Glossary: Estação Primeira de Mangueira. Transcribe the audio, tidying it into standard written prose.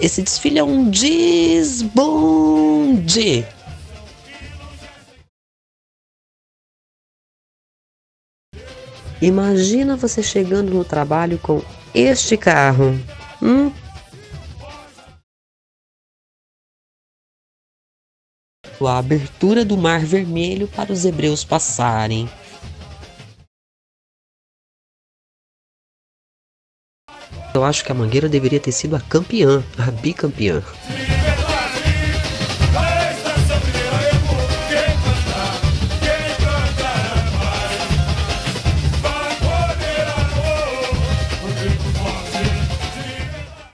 Esse desfile é um desbunde. Imagina você chegando no trabalho com este carro. A abertura do Mar Vermelho para os hebreus passarem. Eu acho que a Mangueira deveria ter sido a campeã, a bicampeã.